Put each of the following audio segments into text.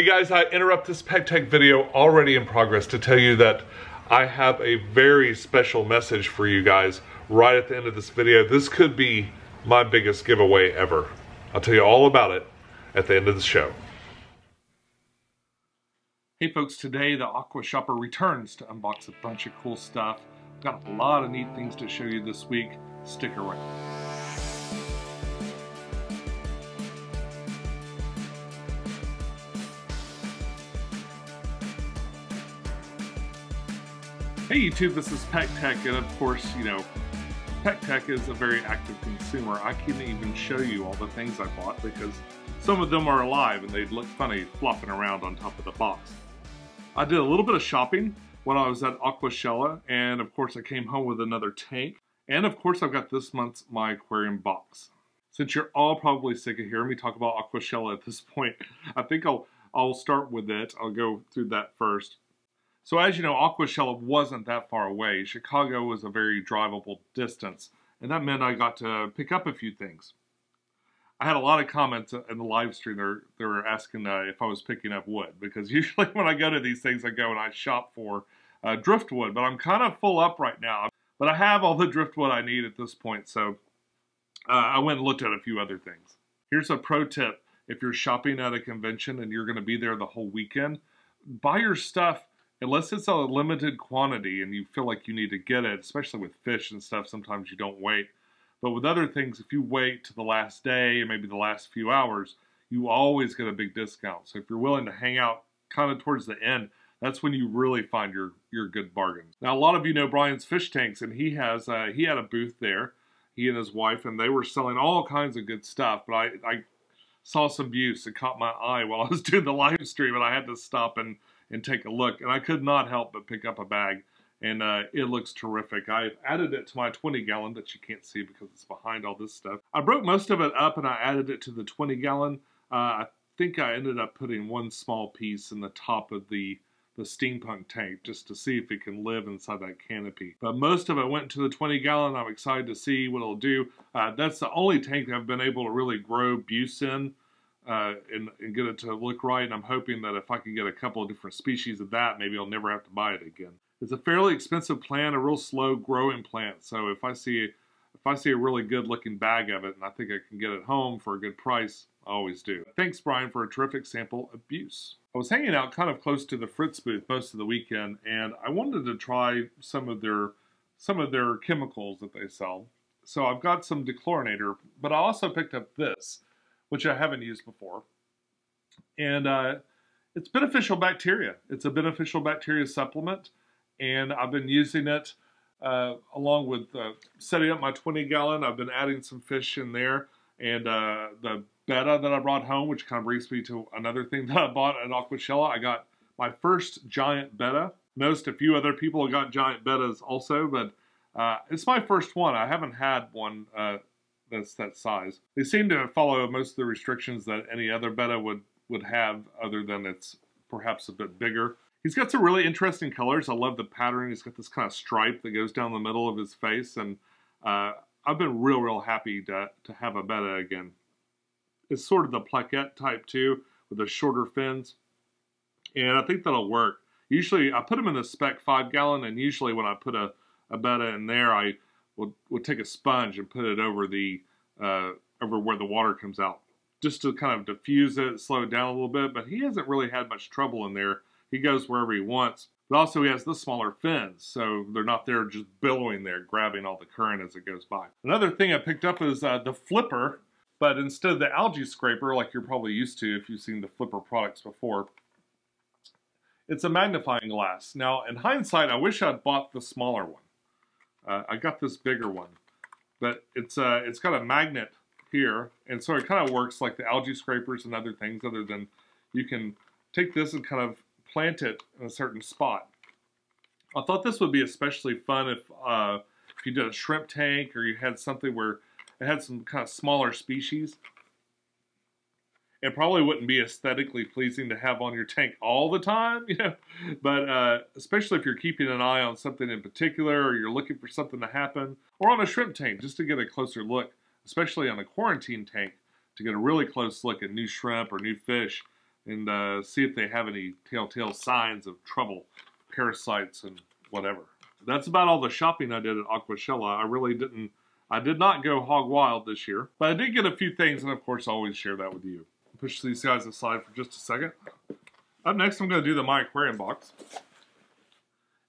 Hey guys, I interrupt this PegTech video already in progress to tell you that I have a very special message for you guys right at the end of this video. This could be my biggest giveaway ever. I'll tell you all about it at the end of the show. Hey folks, today the Aqua Shopper returns to unbox a bunch of cool stuff. I've got a lot of neat things to show you this week. Stick around. Hey YouTube, this is PegTech, and of course, you know, PegTech is a very active consumer. I can't even show you all the things I bought because some of them are alive and they'd look funny flopping around on top of the box. I did a little bit of shopping when I was at Aquashella, and of course I came home with another tank. And of course I've got this month's My Aquarium Box. Since you're all probably sick of hearing me talk about Aquashella at this point, I think I'll start with it. I'll go through that first. So as you know, Aquashella wasn't that far away. Chicago was a very drivable distance, and that meant I got to pick up a few things. I had a lot of comments in the live stream. They were asking if I was picking up wood, because usually when I go to these things, I go and I shop for driftwood, but I'm kind of full up right now. But I have all the driftwood I need at this point, so I went and looked at a few other things. Here's a pro tip. If you're shopping at a convention and you're going to be there the whole weekend, buy your stuff unless it's a limited quantity and you feel like you need to get it, especially with fish and stuff. Sometimes you don't wait. But with other things, if you wait to the last day and maybe the last few hours, you always get a big discount. So if you're willing to hang out kind of towards the end, that's when you really find your good bargains. Now, a lot of you know Brian's Fish Tanks, and he had a booth there, he and his wife, and they were selling all kinds of good stuff. But I saw some buce that caught my eye while I was doing the live stream, and I had to stop and take a look. And I could not help but pick up a bag, and it looks terrific. I've added it to my 20-gallon that you can't see because it's behind all this stuff. I broke most of it up, and I added it to the 20-gallon. I think I ended up putting one small piece in the top of the steampunk tank just to see if it can live inside that canopy. But most of it went into the 20-gallon. I'm excited to see what it'll do. That's the only tank that I've been able to really grow buce in and get it to look right. And I'm hoping that if I can get a couple of different species of that, maybe I'll never have to buy it again. It's a fairly expensive plant, a real slow growing plant. So if I see a really good looking bag of it and I think I can get it home for a good price, I always do. Thanks, Brian, for a terrific sample of buce. I was hanging out kind of close to the Fritz booth most of the weekend, and I wanted to try some of their chemicals that they sell. So I've got some dechlorinator, but I also picked up this, which I haven't used before. And it's beneficial bacteria. It's a beneficial bacteria supplement, and I've been using it along with setting up my 20-gallon. I've been adding some fish in there, and the betta that I brought home, which kind of brings me to another thing that I bought at Aquashella. I got my first giant betta. Noticed a few other people have got giant bettas also, but it's my first one. I haven't had one that's that size. They seem to follow most of the restrictions that any other betta would have, other than it's perhaps a bit bigger. He's got some really interesting colors. I love the pattern. He's got this kind of stripe that goes down the middle of his face, and I've been real happy to have a betta again. It's sort of the plaquette type too, with the shorter fins, and I think that'll work. Usually I put them in the spec 5-gallon, and usually when I put a betta in there, I will take a sponge and put it over the over where the water comes out, just to kind of diffuse it, slow it down a little bit. But he hasn't really had much trouble in there. He goes wherever he wants. But also he has the smaller fins, so they're not there just billowing there, grabbing all the current as it goes by. Another thing I picked up is the flipper, but instead of the algae scraper, like you're probably used to if you've seen the flipper products before, it's a magnifying glass. Now, in hindsight, I wish I'd bought the smaller one. I got this bigger one, but it's got a magnet here, and so it kind of works like the algae scrapers and other things, other than you can take this and kind of plant it in a certain spot. I thought this would be especially fun if you did a shrimp tank, or you had something where it had some kind of smaller species. It probably wouldn't be aesthetically pleasing to have on your tank all the time, you know. But especially if you're keeping an eye on something in particular, or you're looking for something to happen, or on a shrimp tank just to get a closer look, especially on a quarantine tank, to get a really close look at new shrimp or new fish. and see if they have any telltale signs of trouble, parasites and whatever. That's about all the shopping I did at Aquashella. I did not go hog wild this year, but I did get a few things, and of course I always share that with you. Push these guys aside for just a second. Up next, I'm going to do the My Aquarium Box.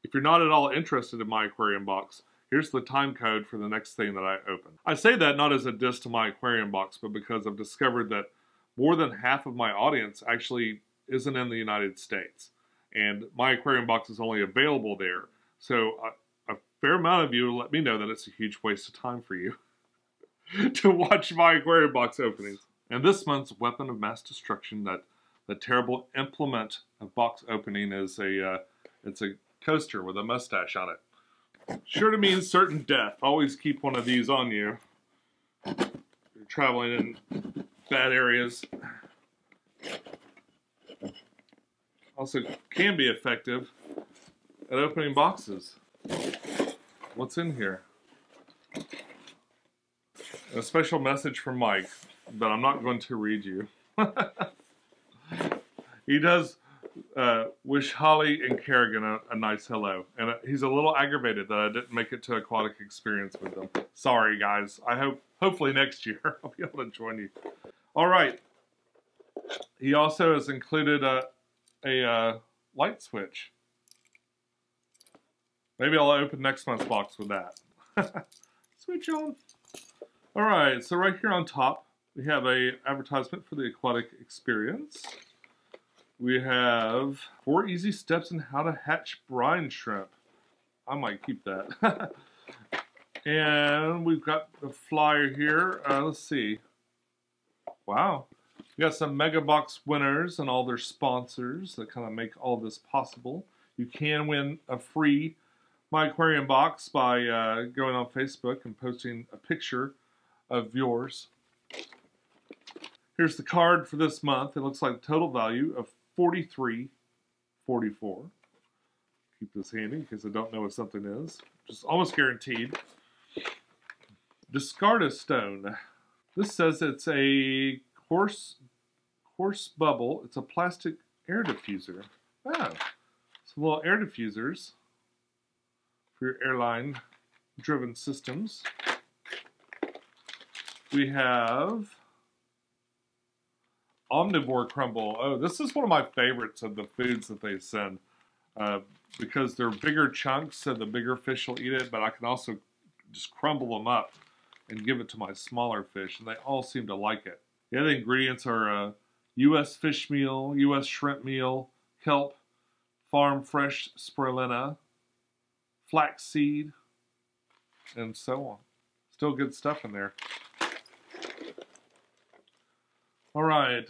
If you're not at all interested in My Aquarium Box, here's the time code for the next thing that I open. I say that not as a diss to My Aquarium Box, but because I've discovered that more than half of my audience actually isn't in the United States. And My Aquarium Box is only available there. So a fair amount of you let me know that it's a huge waste of time for you to watch My Aquarium Box openings. And this month's weapon of mass destruction, that the terrible implement of box opening, is it's a coaster with a mustache on it. Sure to mean certain death. Always keep one of these on you. You're traveling in bad areas. Also can be effective at opening boxes. What's in here? A special message from Mike, but I'm not going to read you. He does wish Holly and Kerrigan a nice hello. And he's a little aggravated that I didn't make it to Aquatic Experience with them. Sorry, guys. I hope, hopefully next year, I'll be able to join you. All right. He also has included a light switch. Maybe I'll open next month's box with that. Switch on. All right. So right here on top, we have an advertisement for the Aquatic Experience. We have 4 easy steps in how to hatch brine shrimp. I might keep that. And we've got the flyer here. Let's see. Wow. We got some mega box winners and all their sponsors that kind of make all this possible. You can win a free My Aquarium Box by going on Facebook and posting a picture of yours. Here's the card for this month. It looks like the total value of $43.44. Keep this handy because I don't know what something is. Just almost guaranteed. Discard a stone. This says it's a coarse bubble. It's a plastic air diffuser. Oh, some little air diffusers for your airline-driven systems. We have omnivore crumble. Oh, this is one of my favorites of the foods that they send because they're bigger chunks, so the bigger fish will eat it, but I can also just crumble them up and give it to my smaller fish, and they all seem to like it. The other ingredients are U.S. fish meal, U.S. shrimp meal, kelp, farm fresh spirulina, flaxseed, and so on. Still good stuff in there. All right,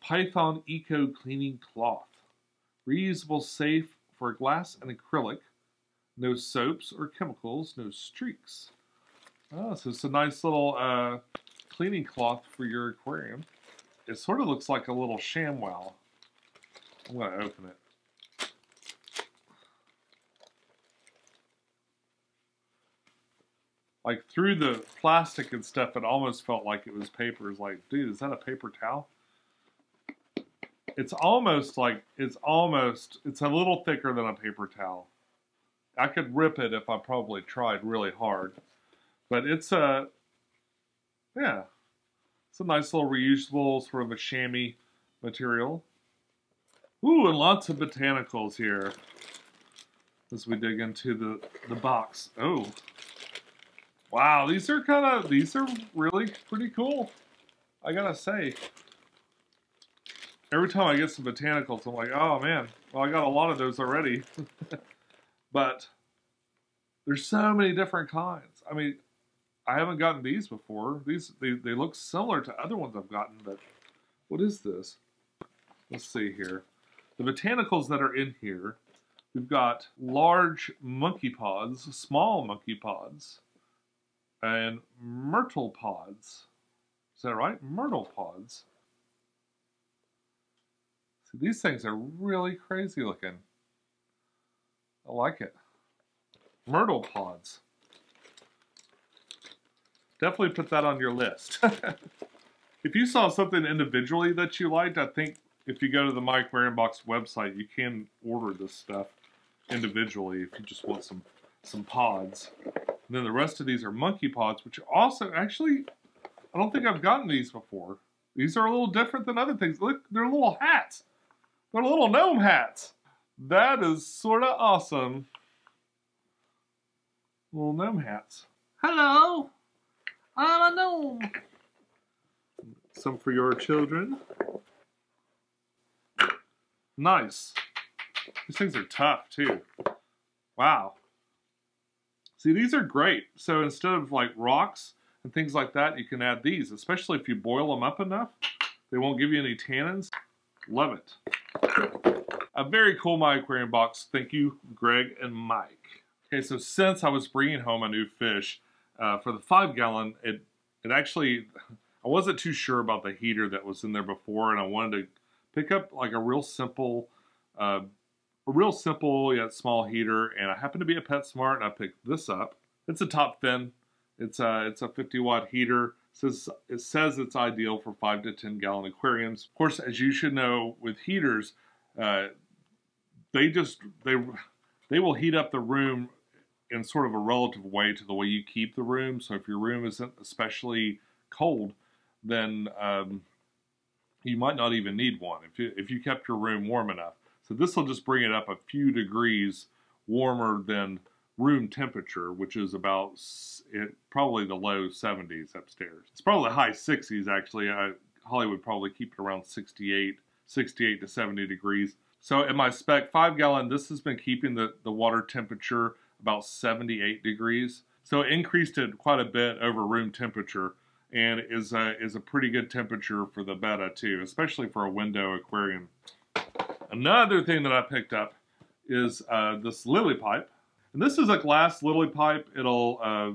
Python Eco Cleaning Cloth. Reusable, safe for glass and acrylic. No soaps or chemicals, no streaks. Oh, so it's a nice little cleaning cloth for your aquarium. It sort of looks like a little ShamWow. I'm going to open it. Like through the plastic and stuff, it almost felt like it was paper. It's like, dude, is that a paper towel? It's almost like, it's a little thicker than a paper towel. I could rip it if I probably tried really hard. But it's a, yeah, it's a nice little reusable sort of a chamois material. Ooh, and lots of botanicals here as we dig into the box. Oh, wow, these are really pretty cool, I gotta say. Every time I get some botanicals, I'm like, oh man, well I got a lot of those already. But there's so many different kinds. I mean, I haven't gotten these before. They look similar to other ones I've gotten, but what is this? Let's see here. The botanicals that are in here, we've got large monkey pods, small monkey pods, and myrtle pods. Is that right? Myrtle pods. See, these things are really crazy looking. I like it. Myrtle pods. Definitely put that on your list. If you saw something individually that you liked, I think if you go to the Mike Marin Box website, you can order this stuff individually if you just want some pods. And then the rest of these are monkey pods, which are also actually, I don't think I've gotten these before. These are a little different than other things. Look, they're little hats. They're little gnome hats. That is sort of awesome. Little gnome hats. Hello, I'm a gnome. Some for your children. Nice. These things are tough too. Wow. See, these are great. So instead of like rocks and things like that, you can add these, especially if you boil them up enough. They won't give you any tannins. Love it. A very cool My Aquarium Box. Thank you, Greg and Mike. Okay, so since I was bringing home a new fish for the 5 gallon, it actually, I wasn't too sure about the heater that was in there before, and I wanted to pick up like a real simple yet small heater, and I happened to be at PetSmart and I picked this up. It's a Top Fin. It's a 50-watt heater. It says it's ideal for 5 to 10 gallon aquariums. Of course, as you should know with heaters, they will heat up the room in sort of a relative way to the way you keep the room. So if your room isn't especially cold, then you might not even need one if you kept your room warm enough. So this will just bring it up a few degrees warmer than room temperature, which is about probably the low 70s upstairs. It's probably high 60s actually. Hollywood probably keep it around 68 to 70 degrees. So in my spec 5 gallon, this has been keeping the water temperature about 78 degrees. So it increased it quite a bit over room temperature, and is a pretty good temperature for the betta too, especially for a window aquarium. Another thing that I picked up is this Lilly pipe. And this is a glass Lilly pipe. I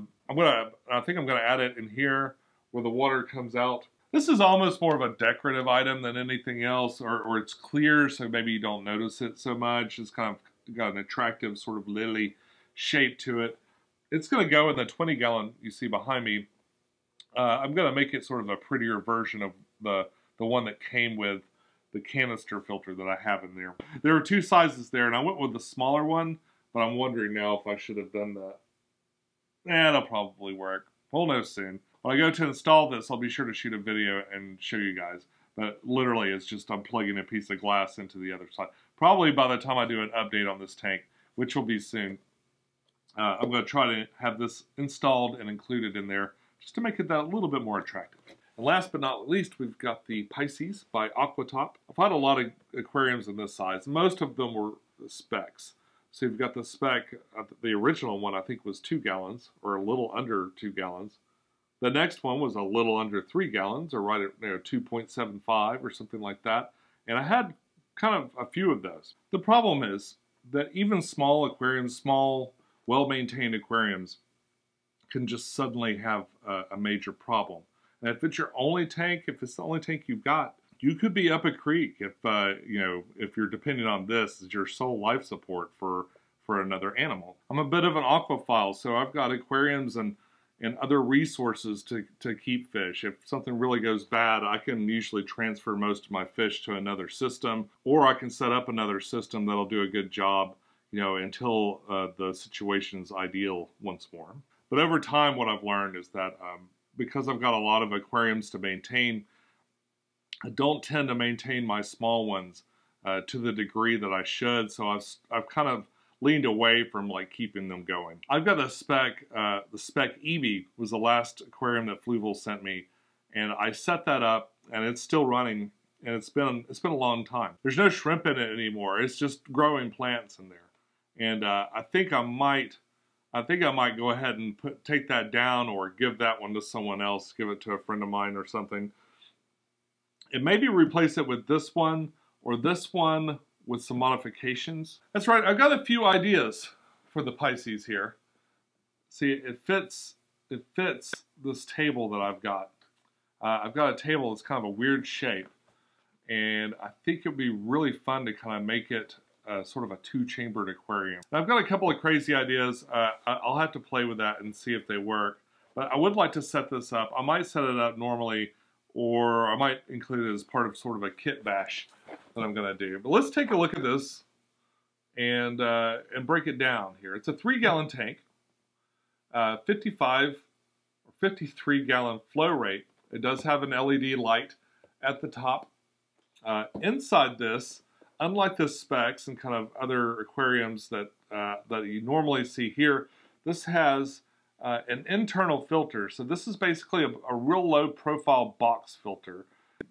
think I'm gonna add it in here where the water comes out. This is almost more of a decorative item than anything else, or it's clear, so maybe you don't notice it so much. It's kind of got an attractive sort of lily shape to it. It's going to go in the 20 gallon you see behind me. I'm going to make it sort of a prettier version of the one that came with the canister filter that I have in there. There were two sizes there, and I went with the smaller one, but I'm wondering now if I should have done that. That'll probably work. We'll know soon. When I go to install this, I'll be sure to shoot a video and show you guys. But literally, it's just I'm plugging a piece of glass into the other side. Probably by the time I do an update on this tank, which will be soon, I'm going to try to have this installed and included in there just to make it that a little bit more attractive. And last but not least, we've got the Pisces by Aquatop. I've had a lot of aquariums in this size. Most of them were specs. So you've got the spec, the original one I think was 2 gallons or a little under 2 gallons. The next one was a little under 3 gallons, or right at 2.75 or something like that. And I had kind of a few of those. The problem is that even small aquariums, small, well-maintained aquariums, can just suddenly have a major problem. And if it's your only tank, if it's the only tank you've got, you could be up a creek if you're depending on this as your sole life support for another animal. I'm a bit of an aquaphile, so I've got aquariums and other resources to keep fish. If something really goes bad, I can usually transfer most of my fish to another system, or I can set up another system that'll do a good job, until the situation's ideal once more. But over time, what I've learned is that because I've got a lot of aquariums to maintain, I don't tend to maintain my small ones to the degree that I should, so I've kind of leaned away from like keeping them going. I've got a spec, the spec Evie was the last aquarium that Fluval sent me, and I set that up and it's still running, and it's been a long time. There's no shrimp in it anymore. It's just growing plants in there. And I think I might go ahead and take that down, or give that one to someone else, give it to a friend of mine or something. And maybe replace it with this one or this one with some modifications. That's right, I've got a few ideas for the Pisces here. See, it fits this table that I've got. I've got a table that's kind of a weird shape, and I think it'd be really fun to kind of make it sort of a two-chambered aquarium. And I've got a couple of crazy ideas. I'll have to play with that and see if they work. But I would like to set this up. I might set it up normally, or I might include it as part of sort of a kit bash that I'm going to do. But let's take a look at this and break it down here. It's a 3 gallon tank, 55 or 53 gallon flow rate. It does have an LED light at the top. Inside this, unlike the Specs and kind of other aquariums that that you normally see here, this has an internal filter. So this is basically a real low profile box filter.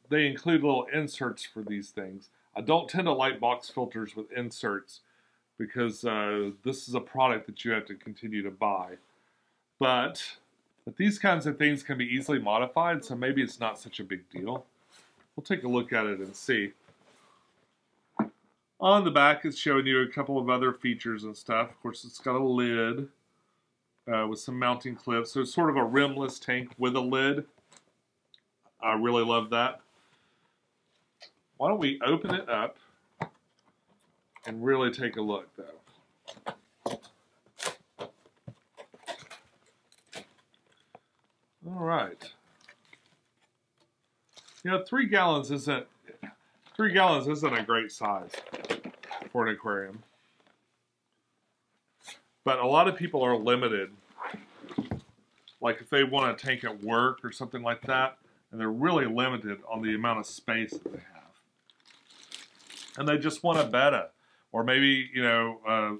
They include little inserts for these things. I don't tend to like box filters with inserts because this is a product that you have to continue to buy. But these kinds of things can be easily modified, so maybe it's not such a big deal. We'll take a look at it and see. On the back, it's showing you a couple of other features and stuff. Of course, it's got a lid with some mounting clips. So it's sort of a rimless tank with a lid. I really love that. Why don't we open it up and really take a look, though. All right. You know, 3 gallons isn't a great size for an aquarium, but a lot of people are limited. Like if they want a tank at work or something like that, and they're really limited on the amount of space that they have, and they just want a betta, or maybe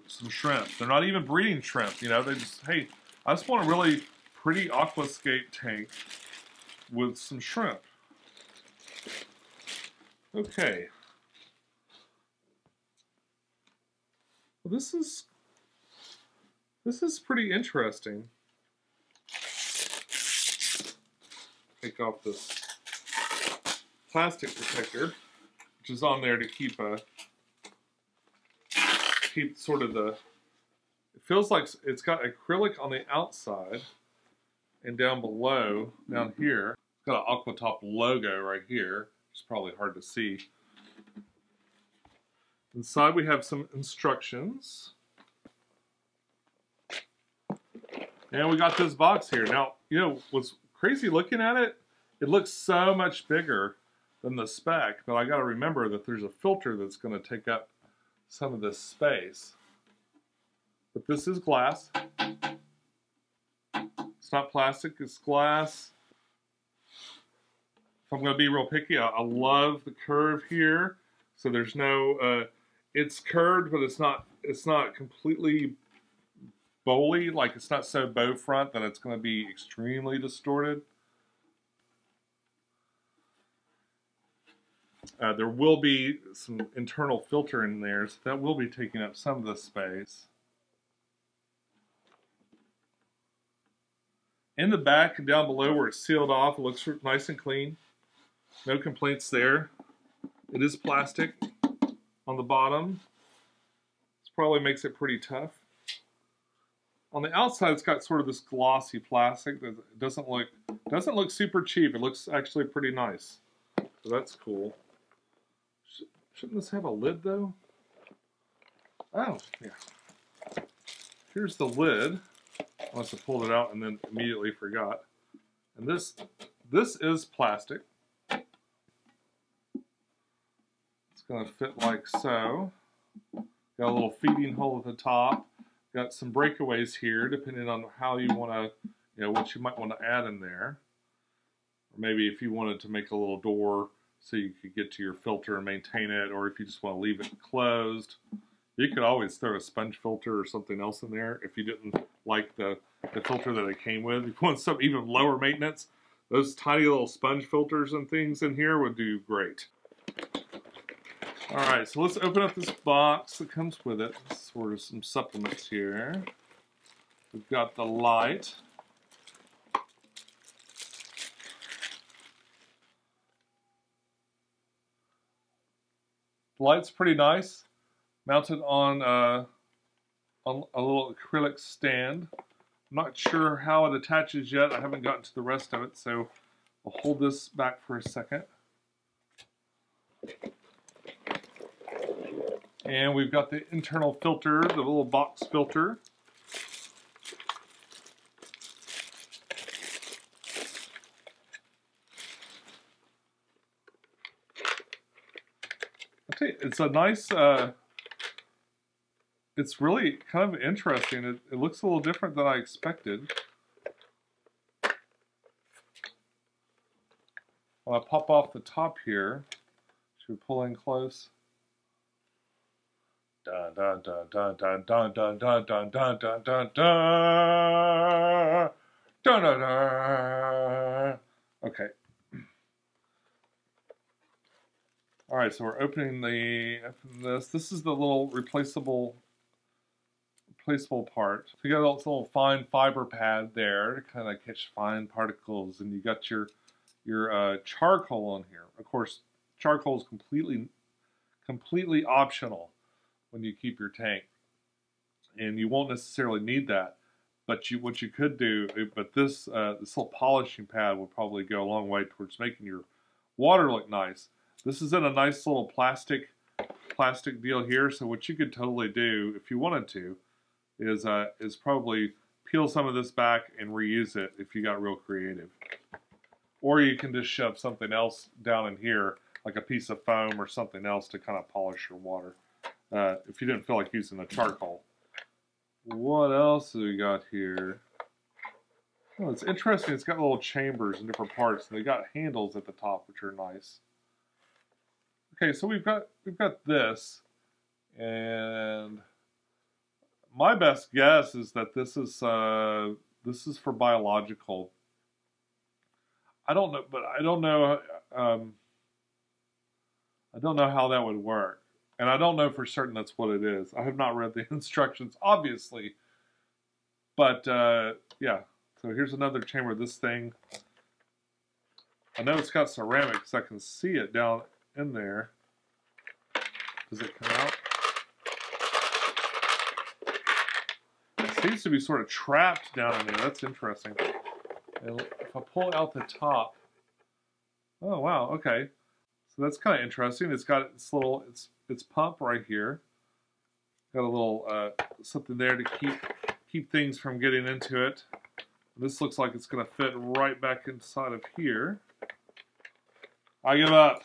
some shrimp. They're not even breeding shrimp. You know, they just, hey, I just want a really pretty aquascape tank with some shrimp. Okay. Well, this is pretty interesting. Take off this plastic protector, which is on there to keep keep sort of the. It feels like it's got acrylic on the outside. And down below, down here, it's got an Aquatop logo right here. It's probably hard to see. Inside we have some instructions. And we got this box here. Now, you know, what's crazy looking at it, it looks so much bigger than the Spec, but I gotta remember that there's a filter that's gonna take up some of this space. But this is glass. It's not plastic, it's glass. If I'm going to be real picky, I love the curve here. So there's no, it's curved, but it's not completely bowly. Like it's not so bow front that it's going to be extremely distorted. There will be some internal filter in there, so that will be taking up some of the space. In the back and down below where it's sealed off, it looks nice and clean. No complaints there. It is plastic on the bottom. This probably makes it pretty tough. On the outside, it's got sort of this glossy plastic that doesn't look super cheap. It looks actually pretty nice. So that's cool. Shouldn't this have a lid though? Oh, yeah. Here's the lid. I must have pulled it out and then immediately forgot. And this is plastic. It's going to fit like so. Got a little feeding hole at the top. Got some breakaways here, depending on how you want to, what you might want to add in there. Or maybe if you wanted to make a little door so you could get to your filter and maintain it, or if you just want to leave it closed. You could always throw a sponge filter or something else in there if you didn't like the filter that it came with. If you want some even lower maintenance, those tiny little sponge filters and things in here would do great. All right, so let's open up this box that comes with it. Sort of some supplements here. We've got the light. The light's pretty nice. Mounted on a little acrylic stand. I'm not sure how it attaches yet. I haven't gotten to the rest of it, so I'll hold this back for a second. And we've got the internal filter, the little box filter. It's a nice, it's really kind of interesting. It looks a little different than I expected. I'll pop off the top here. Should we pull in close? Dun dun dun dun dun dun dun dun dun dun dun dun dun dun dun. Okay. All right, so we're opening this. This is the little replaceable part. So you got this little fine fiber pad there to kind of catch fine particles, and you got your charcoal on here. Of course, charcoal is completely optional when you keep your tank, and you won't necessarily need that. But this little polishing pad will probably go a long way towards making your water look nice. This is in a nice little plastic deal here. So what you could totally do if you wanted to is probably peel some of this back and reuse it if you got real creative. Or you can just shove something else down in here, like a piece of foam or something else to kind of polish your water, if you didn't feel like using the charcoal. What else do we got here? Oh, it's interesting. It's got little chambers in different parts, and they got handles at the top, which are nice. Okay, so we've got this, and my best guess is that this is for biological. I don't know how that would work, and I don't know for certain that's what it is. I have not read the instructions, obviously, but yeah. So here's another chamber of this thing. I know it's got ceramics. I can see it down in there. Does it come out? It seems to be sort of trapped down in there. That's interesting. And if I pull out the top, oh wow, okay. So that's kind of interesting. It's got its little, its pump right here. Got a little something there to keep things from getting into it. This looks like it's gonna fit right back inside of here. I give up.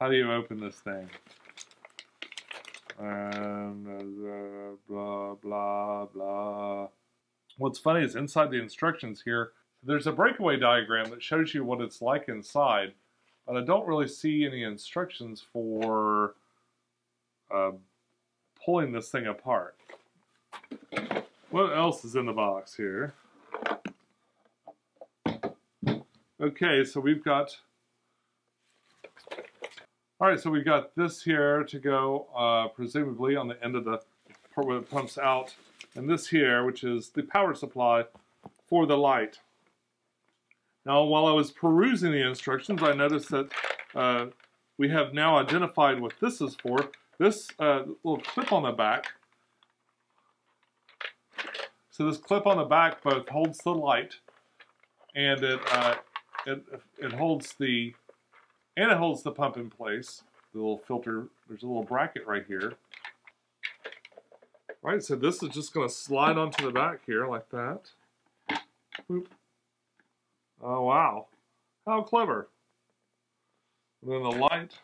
How do you open this thing? Blah, blah, blah. What's funny is inside the instructions here, there's a breakaway diagram that shows you what it's like inside, but I don't really see any instructions for pulling this thing apart. What else is in the box here? Okay, so we've got... All right, so we got this here to go presumably on the end of the part where it pumps out, and this here, which is the power supply for the light. Now, while I was perusing the instructions, I noticed that we have now identified what this is for. This little clip on the back. So this clip on the back both holds the light, and it holds the pump in place, the little filter. There's a little bracket right here. All right, so this is just gonna slide onto the back here like that. Boop. Oh, wow, how clever. And then the light's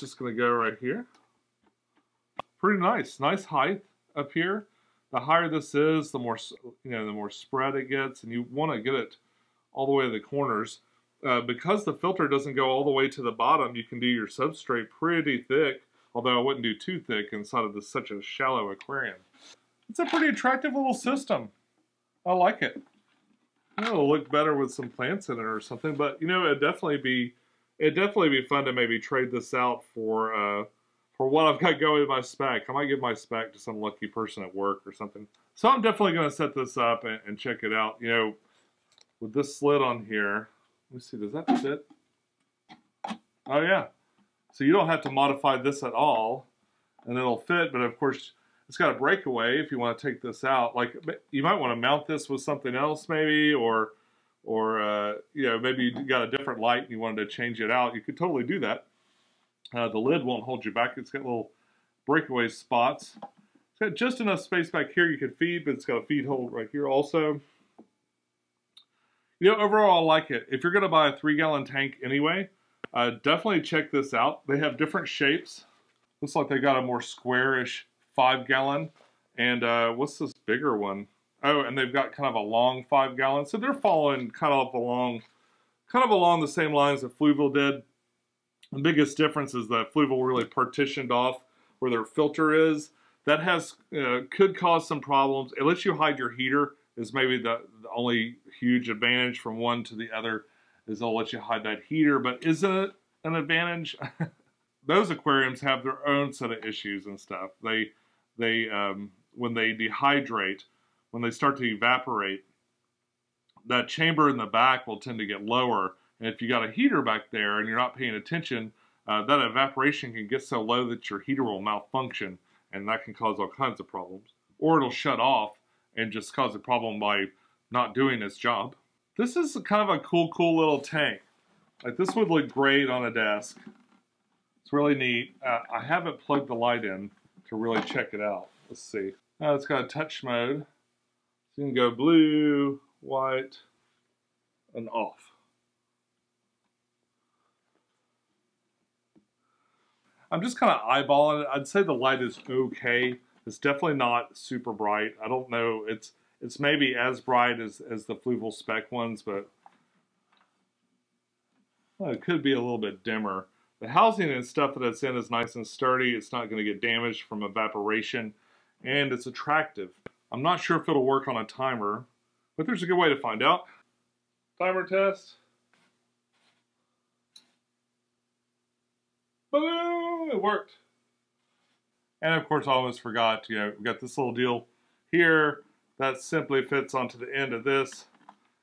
just gonna go right here. Pretty nice, nice height up here. The higher this is, the more, you know, the more spread it gets, and you wanna get it all the way to the corners. Because the filter doesn't go all the way to the bottom, you can do your substrate pretty thick, although I wouldn't do too thick inside of this such a shallow aquarium. It's a pretty attractive little system. I like it. It'll look better with some plants in it or something, but you know, it'd definitely be fun to maybe trade this out for what I've got going in my spec. I might give my spec to some lucky person at work or something. So I'm definitely gonna set this up and check it out. You know, with this slit on here, let me see, does that fit? Oh yeah. So you don't have to modify this at all, and it'll fit, but of course, it's got a breakaway if you want to take this out. Like, you might want to mount this with something else maybe, or you know, maybe you got a different light and you wanted to change it out. You could totally do that. The lid won't hold you back. It's got little breakaway spots. It's got just enough space back here you could feed, but it's got a feed hole right here also. you know, overall, I like it. If you're going to buy a 3-gallon tank anyway, definitely check this out. They have different shapes. Looks like they got a more squarish 5-gallon. And what's this bigger one? Oh, and they've got kind of a long 5-gallon. So they're following kind of along the same lines that Fluval did. The biggest difference is that Fluval really partitioned off where their filter is. That has could cause some problems. It lets you hide your heater is maybe the only huge advantage from one to the other, is they'll let you hide that heater, but isn't it an advantage? Those aquariums have their own set of issues and stuff. They when they dehydrate, when they start to evaporate, that chamber in the back will tend to get lower. And if you got a heater back there and you're not paying attention, that evaporation can get so low that your heater will malfunction, and that can cause all kinds of problems. Or it'll shut off and just cause a problem by not doing its job. This is kind of a cool little tank. Like, this would look great on a desk. It's really neat. I haven't plugged the light in to really check it out. Let's see. It's got a touch mode. So you can go blue, white, and off. I'm just kind of eyeballing it. I'd say the light is okay. It's definitely not super bright. I don't know. It's maybe as bright as the Fluval spec ones, but well, it could be a little bit dimmer. The housing and stuff that it's in is nice and sturdy. It's not going to get damaged from evaporation, and it's attractive. I'm not sure if it'll work on a timer, but there's a good way to find out. Timer test. Boom! It worked. And of course, I almost forgot, you know, we got this little deal here that simply fits onto the end of this.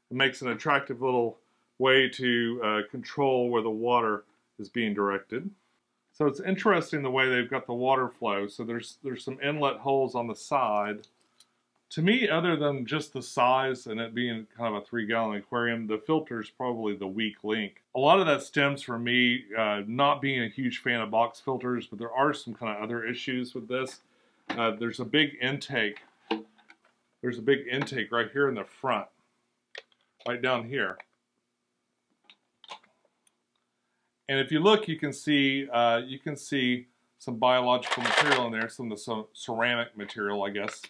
It makes an attractive little way to control where the water is being directed. So it's interesting the way they've got the water flow. So there's some inlet holes on the side. To me, other than just the size and it being kind of a 3-gallon aquarium, the filter is probably the weak link. A lot of that stems from me not being a huge fan of box filters, but there are some kind of other issues with this. There's a big intake. There's a big intake right here in the front, right down here. And if you look, you can see some biological material in there, some of the ceramic material, I guess.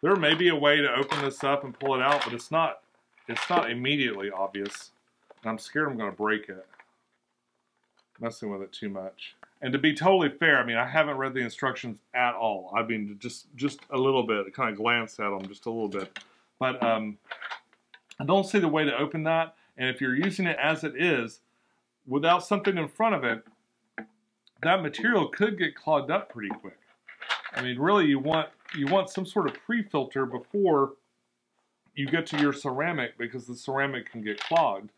There may be a way to open this up and pull it out, but it's not immediately obvious. And I'm scared I'm going to break it, messing with it too much. And to be totally fair, I mean, I haven't read the instructions at all. I mean, just a little bit. I kind of glanced at them just a little bit. But I don't see the way to open that. And if you're using it as it is, without something in front of it, that material could get clogged up pretty quick. I mean, really, you want some sort of pre-filter before you get to your ceramic, because the ceramic can get clogged.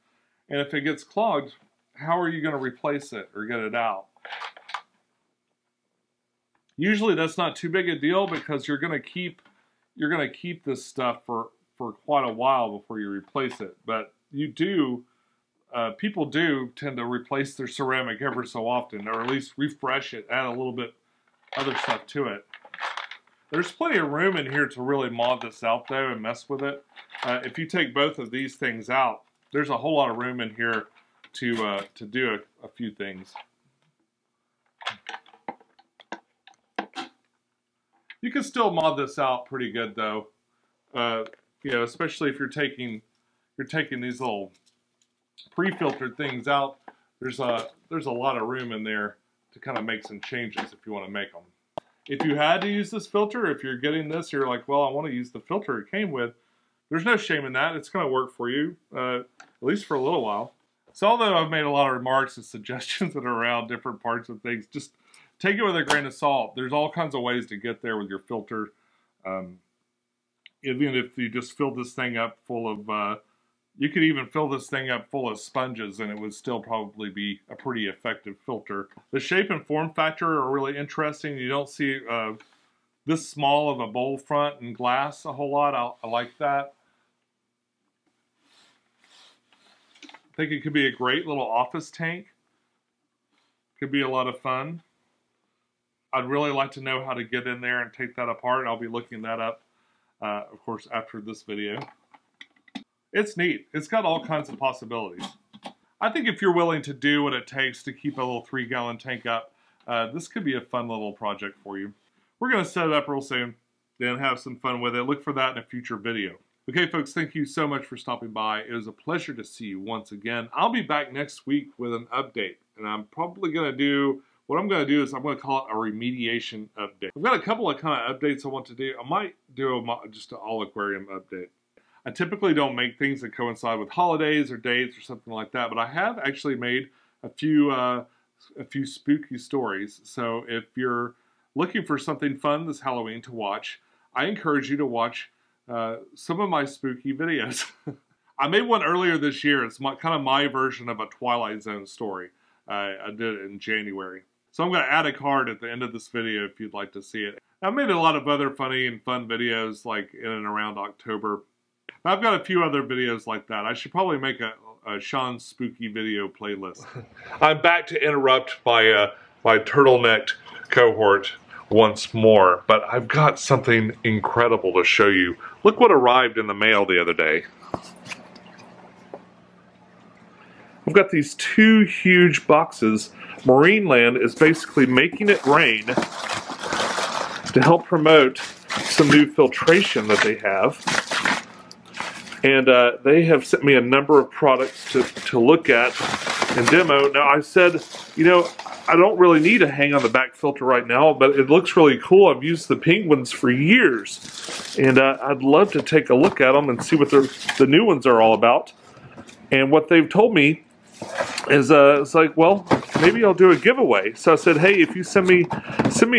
And if it gets clogged, how are you going to replace it or get it out? Usually that's not too big a deal, because you're going to keep this stuff for quite a while before you replace it. But you do, people do tend to replace their ceramic ever so often, or at least refresh it, add a little bit other stuff to it. There's plenty of room in here to really mod this out though and mess with it. If you take both of these things out, there's a whole lot of room in here to do a few things. You can still mod this out pretty good though, you know, especially if you're taking these little pre-filtered things out. There's a lot of room in there to kind of make some changes if you want to make them. If you had to use this filter, if you're getting this, you're like, well, I want to use the filter it came with, there's no shame in that. It's going to work for you, at least for a little while. So although I've made a lot of remarks and suggestions that are around different parts of things, just take it with a grain of salt. There's all kinds of ways to get there with your filter. Even if you just fill this thing up full of, you could even fill this thing up full of sponges and it would still probably be a pretty effective filter. The shape and form factor are really interesting. You don't see this small of a bowl front and glass a whole lot. I like that. I think it could be a great little office tank. Could be a lot of fun. I'd really like to know how to get in there and take that apart. I'll be looking that up of course, after this video. It's neat. It's got all kinds of possibilities. I think if you're willing to do what it takes to keep a little 3-gallon tank up, this could be a fun little project for you. We're going to set it up real soon, then have some fun with it. Look for that in a future video. Okay, folks, thank you so much for stopping by. It was a pleasure to see you once again. I'll be back next week with an update, and I'm probably going to do... What I'm going to do is I'm going to call it a remediation update. I've got a couple of kind of updates I want to do. I might do just an all-aquarium update. I typically don't make things that coincide with holidays or dates or something like that, but I have actually made a few spooky stories. So if you're looking for something fun this Halloween to watch, I encourage you to watch some of my spooky videos. I made one earlier this year. It's kind of my version of a Twilight Zone story. I did it in January. So I'm going to add a card at the end of this video if you'd like to see it. I made a lot of other funny and fun videos like in and around October. I've got a few other videos like that. I should probably make a Sean's spooky video playlist. I'm back to interrupt my turtlenecked cohort once more, but I've got something incredible to show you. Look what arrived in the mail the other day. I've got these two huge boxes. Marineland is basically making it rain to help promote some new filtration that they have. And they have sent me a number of products to look at and demo. Now I said, you know, I don't really need a hang on the back filter right now, but it looks really cool. I've used the penguins for years, and I'd love to take a look at them and see what the new ones are all about. And what they've told me is, it's like, well, maybe I'll do a giveaway. So I said, hey, if you send me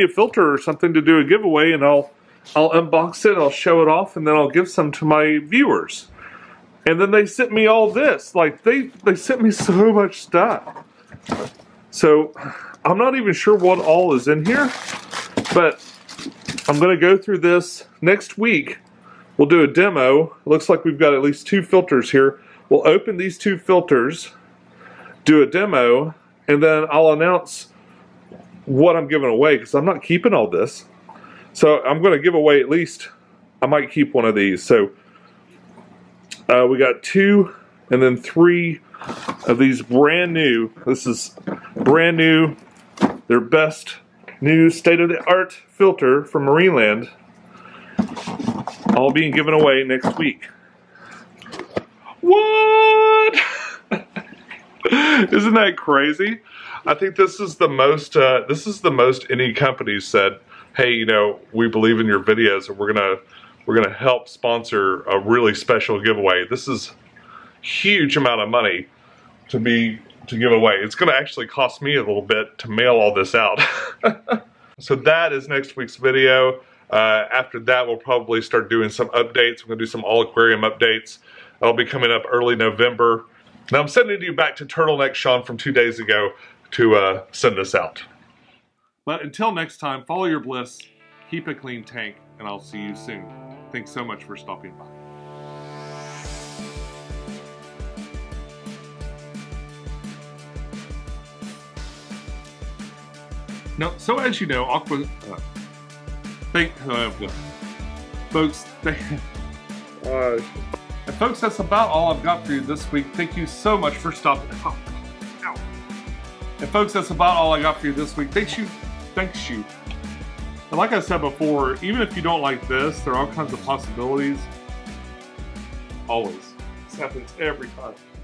a filter or something to do a giveaway, and I'll unbox it, I'll show it off, and then I'll give some to my viewers. And then they sent me all this. Like, they sent me so much stuff. So I'm not even sure what all is in here, but I'm going to go through this next week. We'll do a demo. Looks like we've got at least two filters here. We'll open these two filters, do a demo, and then I'll announce what I'm giving away, because I'm not keeping all this. So I'm going to give away at least, I might keep one of these. So we got two and then three of these brand new. This is brand new, their best new state-of-the-art filter from Marineland, all being given away next week. What? Isn't that crazy? I think this is the most any company said, hey, you know, we believe in your videos, and we're gonna help sponsor a really special giveaway. This is huge amount of money to give away. It's gonna actually cost me a little bit to mail all this out. So that is next week's video. After that, we'll probably start doing some updates. We're gonna do some all aquarium updates. That'll be coming up early November. Now I'm sending you back to Turtleneck Sean from 2 days ago to send us out. But until next time, follow your bliss, keep a clean tank, and I'll see you soon. Thanks so much for stopping by. Now, so as you know, folks, that's about all I've got for you this week. Thank you so much for stopping. Oh, ow. And folks, that's about all I got for you this week. Thanks you. And like I said before, even if you don't like this, there are all kinds of possibilities. Always. This happens every time.